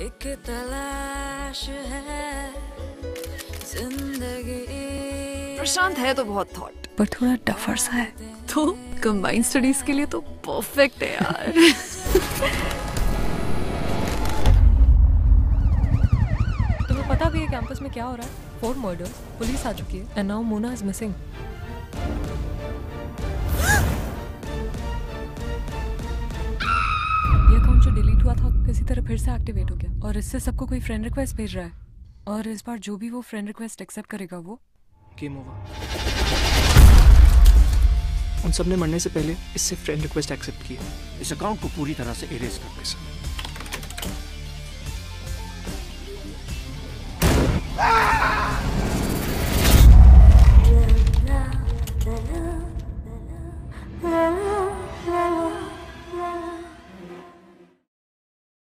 एक तलाश है जिंदगी। प्रशांत है तो बहुत थॉट पर थोड़ा टफर सा है, तो कंबाइंड स्टडीज के लिए तो परफेक्ट है यार। पता भी है कैंपस में क्या हो रहा है? 4 murders, पुलिस आ चुकी है, and now Mona is missing. ये अकाउंट जो डिलीट हुआ था किसी तरह फिर से एक्टिवेट हो गया और इससे सबको कोई फ्रेंड रिक्वेस्ट भेज रहा है और इस बार जो भी वो फ्रेंड रिक्वेस्ट एक्सेप्ट करेगा वो गेम ओवर। उन सब ने मरने से पहले इससे फ्रेंड रिक्वेस्ट एक्सेप्ट की। इस अकाउंट को पूरी तरह से इरेज कर दिया।